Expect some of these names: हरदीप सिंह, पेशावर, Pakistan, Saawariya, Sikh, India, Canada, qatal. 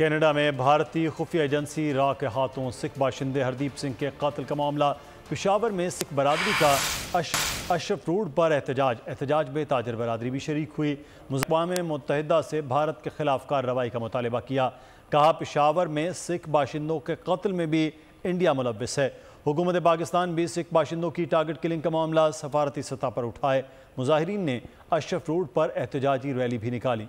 Canada में भारतीय खुफिया एजेंसी रा के हाथों सिख बाशिंदे हरदीप सिंह के कत्ल का मामला। पेशावर में सिख बरादरी का अशरफ रोड पर एहतजाज में ताजर बरादरी भी शरीक हुई। अक़वाम मुत्तहिदा से भारत के खिलाफ कार्रवाई का मुतालबा किया। कहा पेशावर में सिख बाशिंदों के कत्ल में भी इंडिया मुलव्विस है। हुकूमत पाकिस्तान भी सिख बाशिंदों की टारगेट किलिंग का मामला सफारती सतह पर उठाए। मुजाहिरीन ने अशरफ रोड पर एहतजाजी रैली भी निकाली।